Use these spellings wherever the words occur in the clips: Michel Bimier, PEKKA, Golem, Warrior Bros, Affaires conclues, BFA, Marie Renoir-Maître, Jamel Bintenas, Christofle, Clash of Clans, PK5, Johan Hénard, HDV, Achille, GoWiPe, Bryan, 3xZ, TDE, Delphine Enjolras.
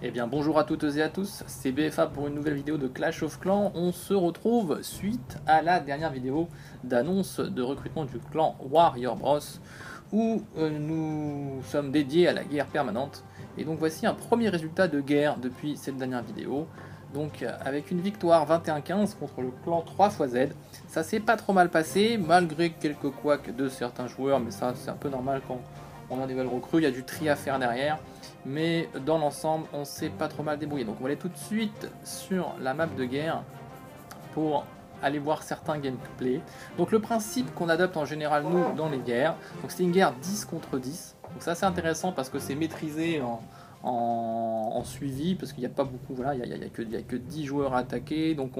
Eh bien bonjour à toutes et à tous, c'est BFA pour une nouvelle vidéo de Clash of Clans. On se retrouve suite à la dernière vidéo d'annonce de recrutement du clan Warrior Bros, où nous sommes dédiés à la guerre permanente. Et donc voici un premier résultat de guerre depuis cette dernière vidéo. Donc avec une victoire 21-15 contre le clan 3xZ. Ça s'est pas trop mal passé, malgré quelques couacs de certains joueurs, mais ça c'est un peu normal quand on a des belles recrues, il y a du tri à faire derrière. Mais dans l'ensemble, on s'est pas trop mal débrouillé. Donc on va aller tout de suite sur la map de guerre pour aller voir certains gameplay. Donc le principe qu'on adopte en général nous dans les guerres, donc c'est une guerre 10 contre 10. Donc ça c'est intéressant parce que c'est maîtrisé en suivi, parce qu'il n'y a pas beaucoup, voilà, il y a que 10 joueurs à attaquer. Donc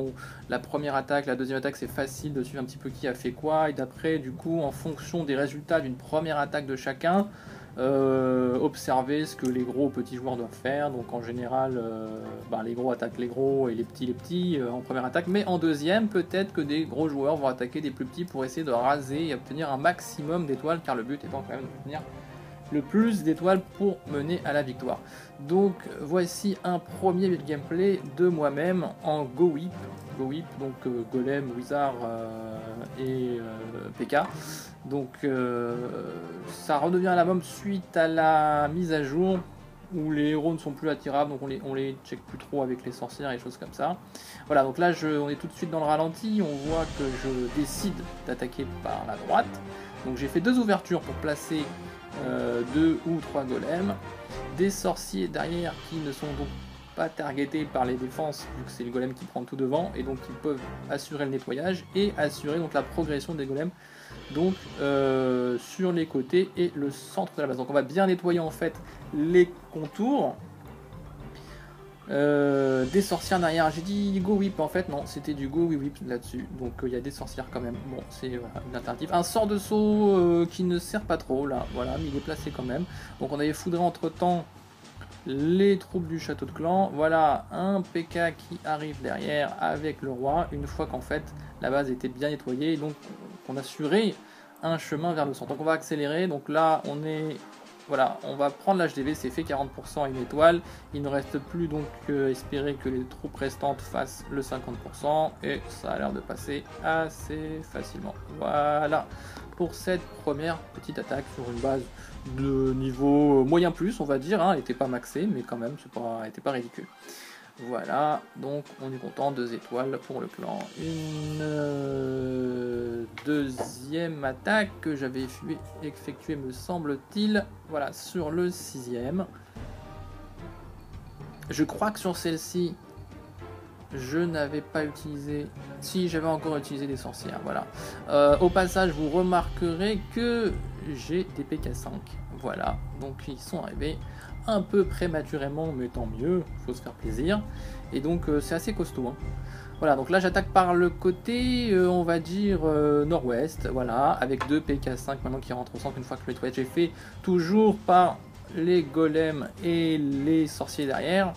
la première attaque, la deuxième attaque, c'est facile de suivre un petit peu qui a fait quoi. Et d'après, du coup, en fonction des résultats d'une première attaque de chacun, observer ce que les gros petits joueurs doivent faire. Donc en général les gros attaquent les gros et les petits en première attaque, mais en deuxième peut-être que des gros joueurs vont attaquer des plus petits pour essayer de raser et obtenir un maximum d'étoiles, car le but étant quand même d'obtenir le plus d'étoiles pour mener à la victoire. Donc voici un premier gameplay de moi-même en GoWiPe, donc Golem, Wizard et PEKKA. Donc ça redevient à la mode suite à la mise à jour où les héros ne sont plus attirables, donc on les check plus trop avec les sorcières et les choses comme ça. Voilà, donc là on est tout de suite dans le ralenti, on voit que je décide d'attaquer par la droite. Donc j'ai fait deux ouvertures pour placer 2 ou 3 golems, des sorciers derrière qui ne sont donc pas targetés par les défenses vu que c'est le golem qui prend tout devant, et donc ils peuvent assurer le nettoyage et assurer donc la progression des golems donc sur les côtés et le centre de la base. Donc on va bien nettoyer en fait les contours. Des sorcières derrière, j'ai dit GoWiPe en fait, non, c'était du GoWiPe là-dessus, donc il y a des sorcières quand même, bon, c'est une alternative. Un sort de saut qui ne sert pas trop là, voilà, mais il est placé quand même. Donc on avait foudré entre temps les troupes du château de clan. Voilà un PK qui arrive derrière avec le roi, une fois qu'en fait la base était bien nettoyée, donc on assurait un chemin vers le centre. Donc on va accélérer, donc là on est... Voilà, on va prendre l'HDV, c'est fait, 40% à une étoile. Il ne reste plus donc espérer que les troupes restantes fassent le 50%. Et ça a l'air de passer assez facilement. Voilà, pour cette première petite attaque sur une base de niveau moyen plus, on va dire. Elle n'était pas maxée, mais quand même, elle n'était pas ridicule. Voilà, donc on est content, 2 étoiles pour le clan. Une deuxième attaque que j'avais effectuée, me semble-t-il, voilà, sur le 6e. Je crois que sur celle-ci, je n'avais pas utilisé... Si, j'avais encore utilisé des sorcières, voilà. Au passage, vous remarquerez que j'ai des PK5, voilà. Donc ils sont arrivés un peu prématurément, mais tant mieux, faut se faire plaisir. Et donc c'est assez costaud. Voilà, donc là j'attaque par le côté, on va dire, nord-ouest, voilà, avec 2 PK5 maintenant qui rentrent au centre une fois que le nettoyage est fait, toujours par les golems et les sorciers derrière.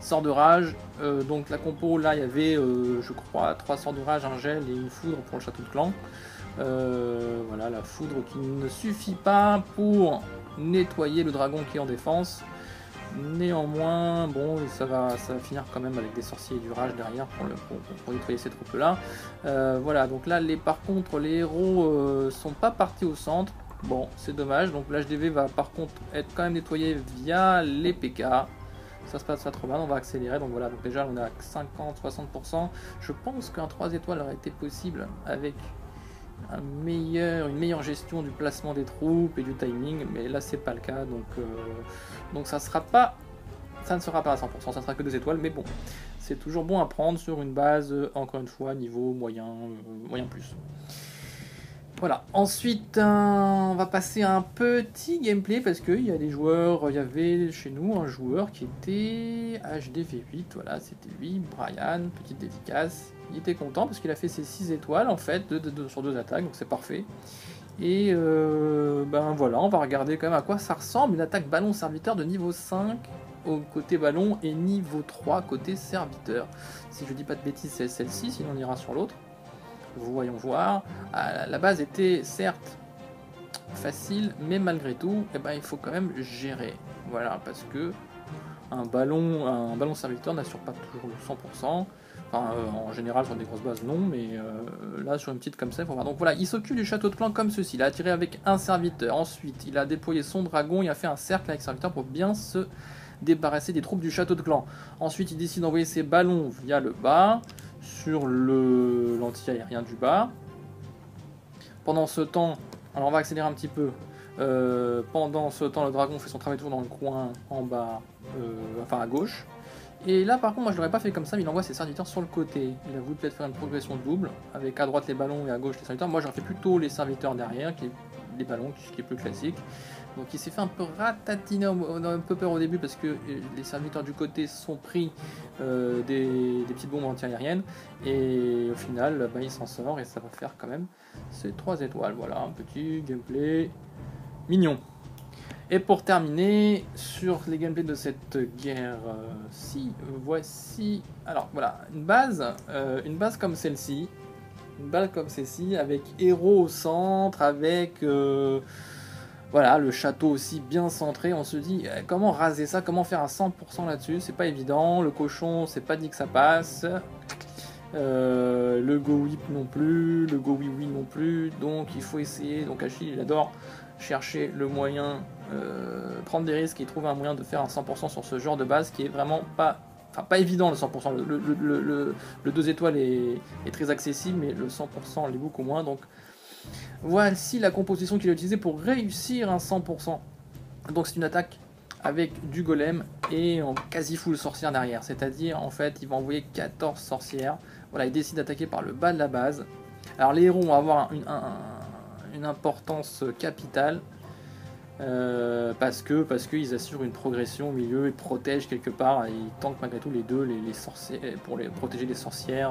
Sort de rage, donc la compo, là il y avait, je crois, 3 sorts de rage, un gel et une foudre pour le château de clan. Voilà, la foudre qui ne suffit pas pour nettoyer le dragon qui est en défense. Néanmoins, bon, ça va finir quand même avec des sorciers et du rage derrière pour nettoyer ces troupes là. Voilà, donc là par contre les héros sont pas partis au centre. Bon, c'est dommage. Donc l'HDV va par contre être quand même nettoyé via les PK. Ça se passe pas trop mal, on va accélérer. Donc voilà, donc déjà on a 50-60%. Je pense qu'un 3 étoiles aurait été possible avec une meilleure gestion du placement des troupes et du timing, mais là c'est pas le cas, donc ça ne sera pas à 100%, ça sera que 2 étoiles, mais bon, c'est toujours bon à prendre sur une base, encore une fois, niveau moyen, moyen plus. Voilà, ensuite on va passer à un petit gameplay parce qu'il y a des joueurs, il y avait chez nous un joueur qui était HDV8, voilà, c'était lui, Bryan, petite dédicace. Il était content parce qu'il a fait ses 6 étoiles en fait sur 2 attaques, donc c'est parfait. Et ben voilà, on va regarder quand même à quoi ça ressemble, une attaque ballon serviteur de niveau 5 au côté ballon et niveau 3 côté serviteur. Si je dis pas de bêtises, c'est celle-ci, sinon on ira sur l'autre. Voyons voir. La base était certes facile, mais malgré tout, eh ben, il faut quand même gérer. Voilà, parce que un ballon 5 victoires n'assure pas toujours le 100%. Enfin, en général, sur des grosses bases, non, mais là, sur une petite comme ça, il faut voir. Donc voilà, il s'occupe du château de clan comme ceci. Il a attiré avec un serviteur. Ensuite, il a déployé son dragon. Il a fait un cercle avec serviteur pour bien se débarrasser des troupes du château de clan. Ensuite, il décide d'envoyer ses ballons via le bas sur l'anti-aérien du bas. Pendant ce temps, alors on va accélérer un petit peu. Pendant ce temps, le dragon fait son travail toujours dans le coin en bas, enfin à gauche. Et là, par contre, moi je l'aurais pas fait comme ça, mais il envoie ses serviteurs sur le côté. Il a voulu peut-être faire une progression double, avec à droite les ballons et à gauche les serviteurs. Moi j'aurais fait plutôt les serviteurs derrière, les ballons, ce qui est plus classique. Donc il s'est fait un peu ratatiner, un peu peur au début, parce que les serviteurs du côté sont pris des petites bombes anti-aériennes. Et au final, bah, il s'en sort et ça va faire quand même ces 3 étoiles. Voilà, un petit gameplay mignon. Et pour terminer, sur les gameplays de cette guerre-ci, voici... Alors voilà, une base comme celle-ci. Une base comme celle-ci, avec héros au centre, avec... voilà, le château aussi bien centré. On se dit, comment raser ça? Comment faire un 100% là-dessus? C'est pas évident. Le cochon, c'est pas dit que ça passe. Le GoWiPe non plus. Le GoWiWi non plus. Donc il faut essayer. Donc Achille, il adore chercher le moyen... prendre des risques et trouver un moyen de faire un 100% sur ce genre de base qui est vraiment pas, enfin pas évident le 100%. Le 2 étoiles est très accessible, mais le 100% l'est beaucoup moins. Donc voici la composition qu'il a utilisée pour réussir un 100%. Donc c'est une attaque avec du golem et en quasi full sorcière derrière. C'est-à-dire en fait il va envoyer 14 sorcières. Voilà, il décide d'attaquer par le bas de la base. Alors les héros vont avoir une importance capitale. Parce qu'ils assurent une progression au milieu, ils protègent quelque part, ils tentent malgré tout les deux, les sorcières, pour les protéger les sorcières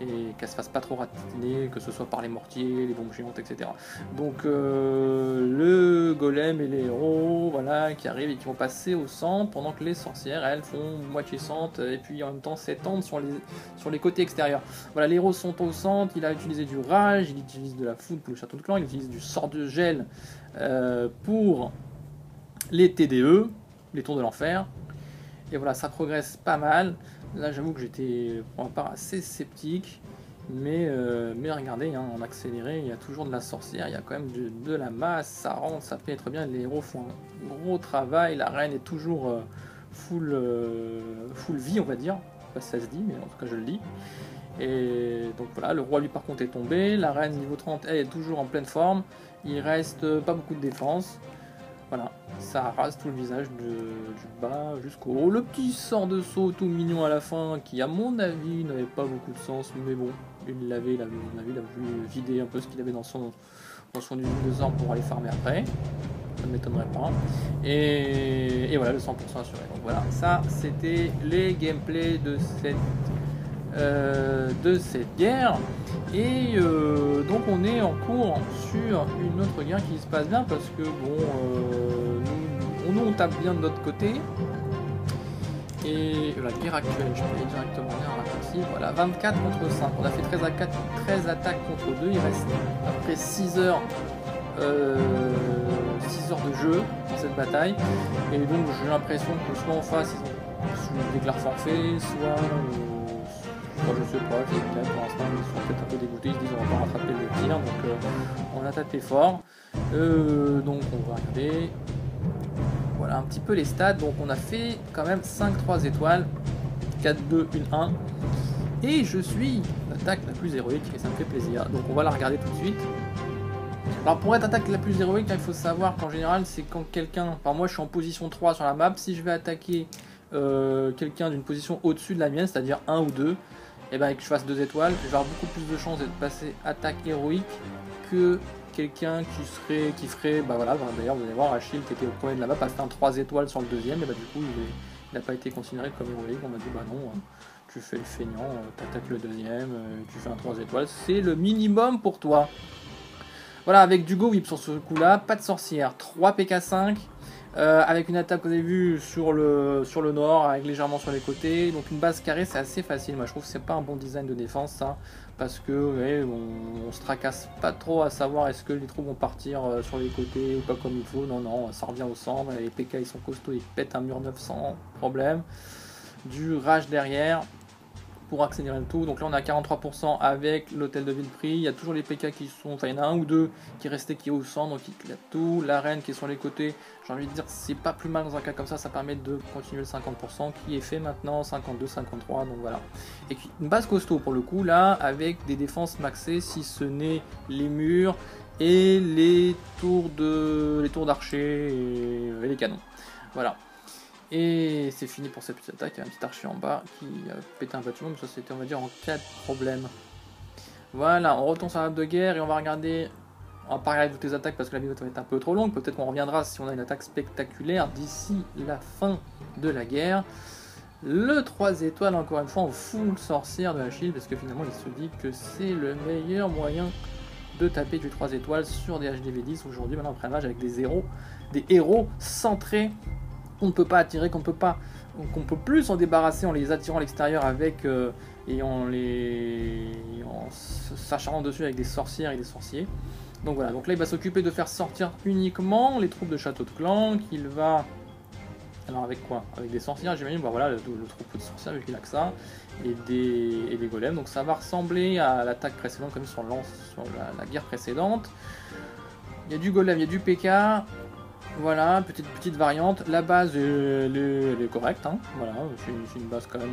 et qu'elles se fassent pas trop ratiner, que ce soit par les mortiers, les bombes géantes, etc. Donc le golem et les héros, voilà, qui arrivent et qui vont passer au centre pendant que les sorcières, elles font moitié centre et puis en même temps s'étendent sur les côtés extérieurs. Voilà, les héros sont au centre, il a utilisé du rage, il utilise de la foudre pour le château de clan, il utilise du sort de gel pour les TDE, les tours de l'enfer. Et voilà, ça progresse pas mal. Là, j'avoue que j'étais pour ma part assez sceptique. Mais regardez, hein, en accéléré, il y a toujours de la sorcière, il y a quand même de la masse, ça rentre, ça pénètre bien. Les héros font un gros travail. La reine est toujours full vie, on va dire. Je sais pas si ça se dit, mais en tout cas, je le dis. Et donc voilà, le roi lui par contre est tombé. La reine niveau 30, elle est toujours en pleine forme. Il reste pas beaucoup de défense. Voilà, ça rase tout le visage du bas jusqu'au haut. Le petit sort de saut tout mignon à la fin, qui à mon avis n'avait pas beaucoup de sens, mais bon, il a voulu vider un peu ce qu'il avait dans son usine de sort pour aller farmer après. Ça ne m'étonnerait pas. Et voilà, le 100% assuré. Donc voilà, ça c'était les gameplays de cette guerre. Et donc on est en cours sur une autre guerre qui se passe bien parce que bon, nous on tape bien de notre côté. Et la guerre actuelle, je peux aller directement en raccourci. Voilà, 24 contre 5. On a fait 13 à 4, 13 attaques contre 2. Il reste après 6 heures de jeu dans cette bataille. Et donc j'ai l'impression que soit en face ils déclarent forfait, soit... Moi je sais pas, là, pour l'instant ils sont peut-être un peu dégoûtés, ils se disent on va pas rattraper le tir, donc on a tapé fort. Donc on va regarder, voilà un petit peu les stats, donc on a fait quand même 5-3 étoiles, 4-2-1-1, et je suis l'attaque la plus héroïque et ça me fait plaisir, donc on va la regarder tout de suite. Alors pour être attaque la plus héroïque, il faut savoir qu'en général c'est quand quelqu'un, enfin moi je suis en position 3 sur la map, si je vais attaquer quelqu'un d'une position au-dessus de la mienne, c'est-à-dire 1 ou 2, et bien que je fasse 2 étoiles, je vais avoir beaucoup plus de chances d'être passé attaque héroïque que quelqu'un qui ferait, bah voilà, bah d'ailleurs vous allez voir Achille qui était au premier de la map a fait un 3 étoiles sur le deuxième, et bah du coup il n'a pas été considéré comme héroïque, on m'a dit bah non, tu fais le feignant, t'attaques le deuxième, tu fais un 3 étoiles, c'est le minimum pour toi. Voilà, avec du GoWiPe sur ce coup-là, pas de sorcière, 3 PK5, Avec une attaque, vous avez vu, sur le nord, avec légèrement sur les côtés. Donc une base carrée, c'est assez facile. Moi, je trouve que c'est pas un bon design de défense, ça. Parce que, vous voyez, on se tracasse pas trop à savoir est-ce que les troupes vont partir sur les côtés ou pas comme il faut. Non, non, ça revient au centre. Les PK, ils sont costauds, ils pètent un mur 900, problème. Du rage derrière pour accélérer le tout. Donc là, on a 43% avec l'hôtel de ville pris. Il y a toujours les PK qui sont... Enfin, il y en a un ou deux qui restaient qui est au centre, donc qui éclatent tout. L'arène qui est sur les côtés, j'ai envie de dire, c'est pas plus mal dans un cas comme ça. Ça permet de continuer le 50% qui est fait maintenant, 52, 53, donc voilà. Et une base costaud pour le coup, là, avec des défenses maxées, si ce n'est les murs et les tours d'archers et les canons. Voilà. Et c'est fini pour cette petite attaque. Il y a un petit archer en bas qui a pété un bâtiment, mais ça c'était, on va dire, en cas de problème. Voilà, on retourne sur la map de guerre et on va regarder en parallèle toutes les attaques parce que la vidéo va être un peu trop longue. Peut-être qu'on reviendra si on a une attaque spectaculaire d'ici la fin de la guerre. Le 3 étoiles, encore une fois, en full sorcière de Achille parce que finalement il se dit que c'est le meilleur moyen de taper du 3 étoiles sur des HDV 10 aujourd'hui, maintenant après un âge avec des héros centrés. On ne peut pas attirer, qu'on peut plus s'en débarrasser en les attirant à l'extérieur avec en s'acharnant dessus avec des sorcières et des sorciers. Donc voilà, donc là il va s'occuper de faire sortir uniquement les troupes de château de clan qu'il va. Alors avec quoi? Avec des sorcières, j'imagine, bah voilà, le troupeau de sorcières vu qu'il a que ça, et des golems. Donc ça va ressembler à l'attaque précédente comme sur la guerre précédente. Il y a du golem, il y a du PK. Voilà, petite variante. La base elle est correcte, hein. Voilà, c'est une base quand même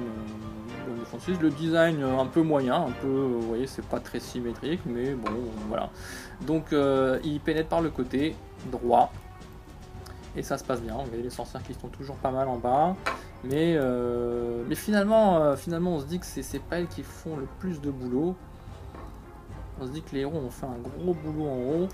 défensive. Le design un peu moyen, un peu, vous voyez, c'est pas très symétrique, mais bon, voilà. Donc il pénètre par le côté droit et ça se passe bien. Vous voyez les sorcières qui sont toujours pas mal en bas, mais finalement on se dit que c'est pas elles qui font le plus de boulot. On se dit que les héros ont fait un gros boulot en haut.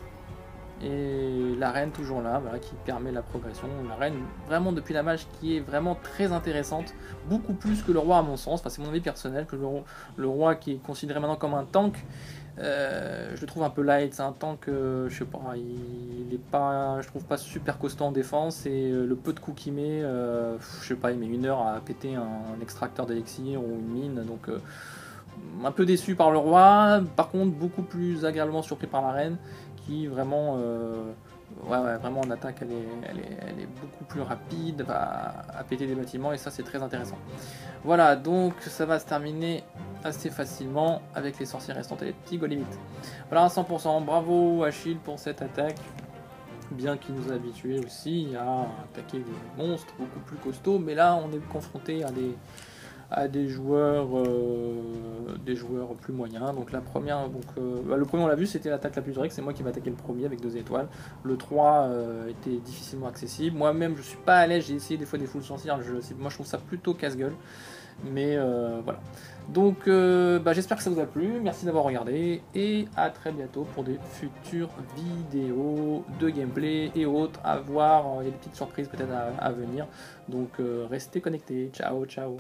Et la reine toujours là, voilà, qui permet la progression. La reine vraiment depuis la match qui est vraiment très intéressante, beaucoup plus que le roi à mon sens, enfin c'est mon avis personnel, que le roi qui est considéré maintenant comme un tank, je le trouve un peu light, c'est un tank, je sais pas, il est pas, je trouve pas super costaud en défense et le peu de coups qu'il met, je sais pas, il met une heure à péter un extracteur d'élixir ou une mine, donc un peu déçu par le roi, par contre beaucoup plus agréablement surpris par la reine. Qui vraiment, vraiment en attaque, elle est beaucoup plus rapide, va à péter des bâtiments et ça c'est très intéressant. Voilà, donc ça va se terminer assez facilement avec les sorciers restantes et les petits golemites. Voilà, 100%, bravo Achille pour cette attaque, bien qu'il nous a habitués aussi à attaquer des monstres beaucoup plus costauds, mais là on est confronté à des joueurs plus moyens. Donc la première, le premier on l'a vu, c'était l'attaque la plus directe, c'est moi qui vais attaquer le premier avec 2 étoiles. Le 3 était difficilement accessible, moi-même je suis pas à l'aise, j'ai essayé des fois des full sorcières, moi je trouve ça plutôt casse-gueule, mais voilà. Donc j'espère que ça vous a plu, merci d'avoir regardé et à très bientôt pour des futures vidéos de gameplay et autres à voir, il y a des petites surprises peut-être à venir, donc restez connectés, ciao ciao.